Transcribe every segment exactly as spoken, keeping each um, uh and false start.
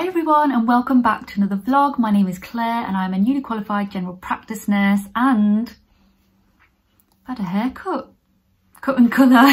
Hi everyone and welcome back to another vlog. My name is Claire and I'm a newly qualified general practice nurse, and I've had a haircut, cut and colour.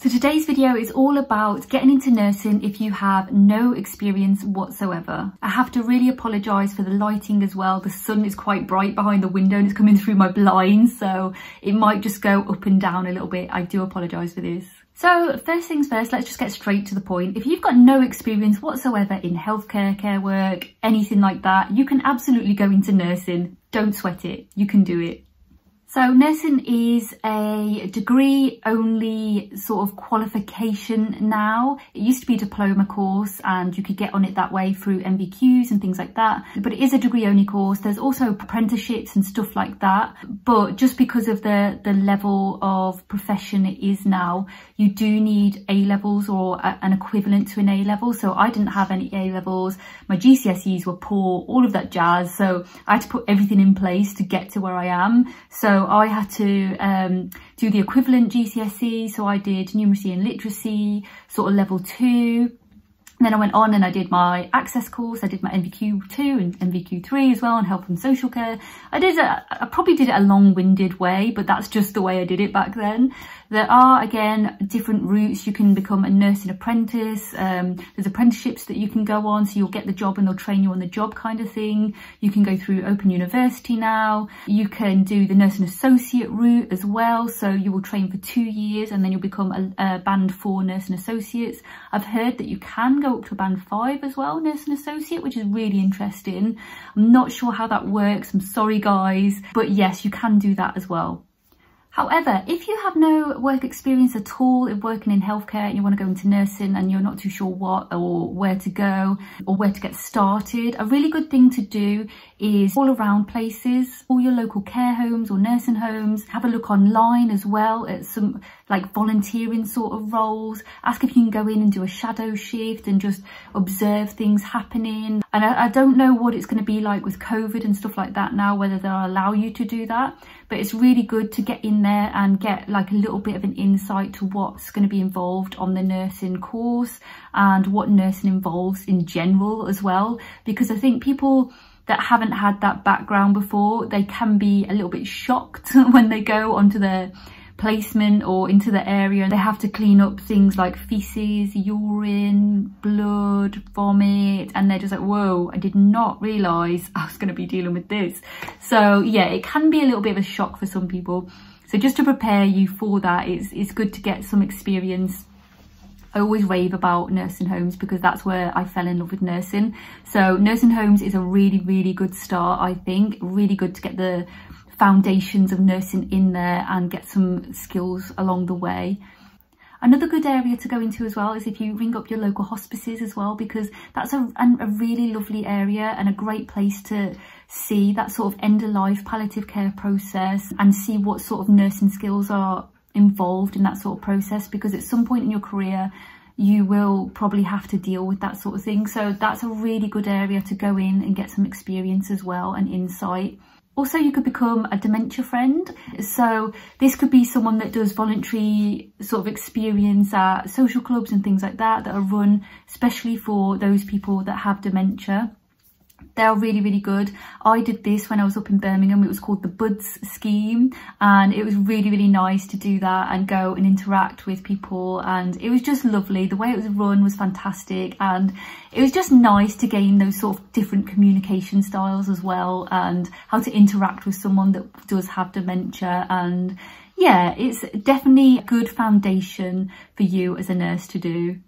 So today's video is all about getting into nursing if you have no experience whatsoever. I have to really apologise for the lighting as well. The sun is quite bright behind the window and it's coming through my blinds, so it might just go up and down a little bit. I do apologise for this. So first things first, let's just get straight to the point. If you've got no experience whatsoever in healthcare, care work, anything like that, you can absolutely go into nursing. Don't sweat it. You can do it. So nursing is a degree only sort of qualification now. It used to be a diploma course and you could get on it that way through M V Qs and things like that. But it is a degree only course. There's also apprenticeships and stuff like that. But just because of the, the level of profession it is now, you do need A levels or a, an equivalent to an A level. So I didn't have any A levels. My G C S Es were poor, all of that jazz. So I had to put everything in place to get to where I am. So So I had to um, do the equivalent G C S E, so I did numeracy and literacy, sort of level two. Then I went on and I did my access course, I did my M V Q two and M V Q three as well on health and social care. I did a, I probably did it a long-winded way, but that's just the way I did it back then. There are, again, different routes. You can become a nursing apprentice. Um, there's apprenticeships that you can go on, so you'll get the job and they'll train you on the job kind of thing. You can go through Open University now. You can do the nursing associate route as well. So you will train for two years and then you'll become a, a band four nursing associates. I've heard that you can go up to band five as well, nursing associate, which is really interesting. I'm not sure how that works. I'm sorry, guys. But yes, you can do that as well. However, if you have no work experience at all in working in healthcare and you want to go into nursing and you're not too sure what or where to go or where to get started, a really good thing to do is all around places, all your local care homes or nursing homes, have a look online as well at some like volunteering sort of roles, ask if you can go in and do a shadow shift and just observe things happening. And I, I don't know what it's going to be like with COVID and stuff like that now, whether they'll allow you to do that, but it's really good to get in there and get like a little bit of an insight to what's going to be involved on the nursing course and what nursing involves in general as well, because I think people that haven't had that background before, they can be a little bit shocked when they go onto their placement or into the area. They have to clean up things like feces, urine, blood, vomit, and they're just like, whoa, I did not realise I was going to be dealing with this. So yeah, it can be a little bit of a shock for some people. So just to prepare you for that, it's, it's good to get some experience. I always rave about nursing homes because that's where I fell in love with nursing. So nursing homes is a really, really good start, I think. Really good to get the foundations of nursing in there and get some skills along the way. Another good area to go into as well is if you ring up your local hospices as well, because that's a, a really lovely area and a great place to see that sort of end-of-life palliative care process and see what sort of nursing skills are involved in that sort of process, because at some point in your career you will probably have to deal with that sort of thing. So that's a really good area to go in and get some experience as well and insight. Also, you could become a dementia friend. So this could be someone that does voluntary sort of experience at social clubs and things like that that are run especially for those people that have dementia. They're really, really good. I did this when I was up in Birmingham. It was called the BUDS scheme, and it was really, really nice to do that and go and interact with people, and it was just lovely. The way it was run was fantastic, and it was just nice to gain those sort of different communication styles as well and how to interact with someone that does have dementia. And yeah, it's definitely a good foundation for you as a nurse to do.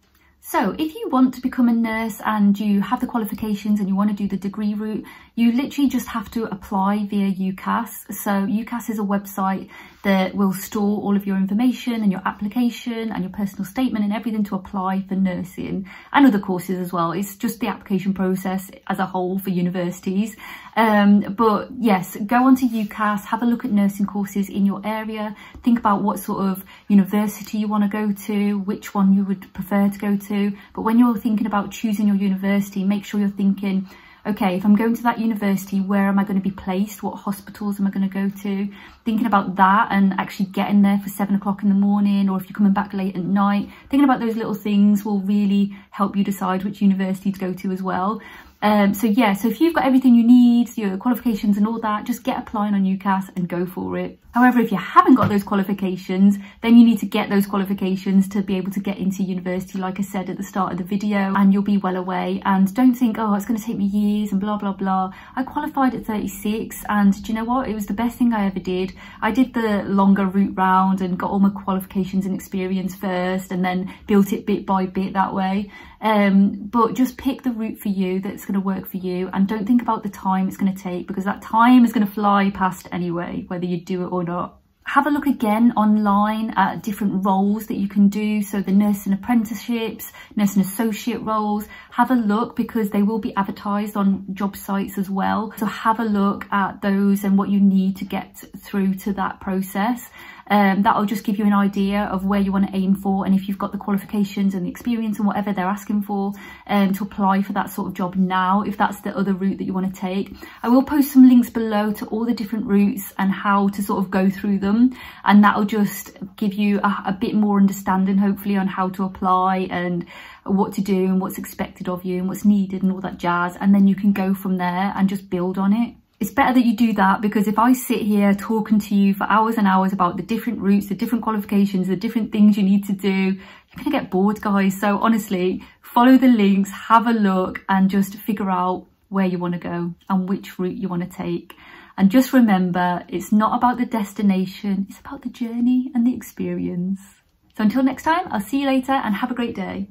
So if you want to become a nurse and you have the qualifications and you want to do the degree route, you literally just have to apply via UCAS. So UCAS is a website that will store all of your information and your application and your personal statement and everything to apply for nursing and other courses as well. It's just the application process as a whole for universities. Um, but yes, go onto UCAS, have a look at nursing courses in your area, think about what sort of university you want to go to, which one you would prefer to go to. But when you're thinking about choosing your university, make sure you're thinking okay, if I'm going to that university, where am I going to be placed? What hospitals am I going to go to? Thinking about that and actually getting there for seven o'clock in the morning, or if you're coming back late at night, thinking about those little things will really help you decide which university to go to as well. Um, so yeah, so if you've got everything you need, your qualifications and all that, just get applying on UCAS and go for it. However, if you haven't got those qualifications, then you need to get those qualifications to be able to get into university, like I said at the start of the video, and you'll be well away. And don't think, oh, it's going to take me years and blah, blah, blah. I qualified at thirty-six, and do you know what? It was the best thing I ever did. I did the longer route round and got all my qualifications and experience first, and then built it bit by bit that way. Um, but just pick the route for you that's going to work for you, and don't think about the time it's going to take, because that time is going to fly past anyway, whether you do it or not. Have a look again online at different roles that you can do. So the nursing apprenticeships, nursing associate roles, have a look, because they will be advertised on job sites as well. So have a look at those and what you need to get through to that process. Um, that'll just give you an idea of where you want to aim for, and if you've got the qualifications and the experience and whatever they're asking for, um, to apply for that sort of job now, if that's the other route that you want to take. I will post some links below to all the different routes and how to sort of go through them, and that'll just give you a, a bit more understanding, hopefully, on how to apply and what to do and what's expected of you and what's needed and all that jazz, and then you can go from there and just build on it. It's better that you do that, because if I sit here talking to you for hours and hours about the different routes, the different qualifications, the different things you need to do, you're going to get bored, guys. So honestly, follow the links, have a look, and just figure out where you want to go and which route you want to take. And just remember, it's not about the destination, it's about the journey and the experience. So until next time, I'll see you later and have a great day.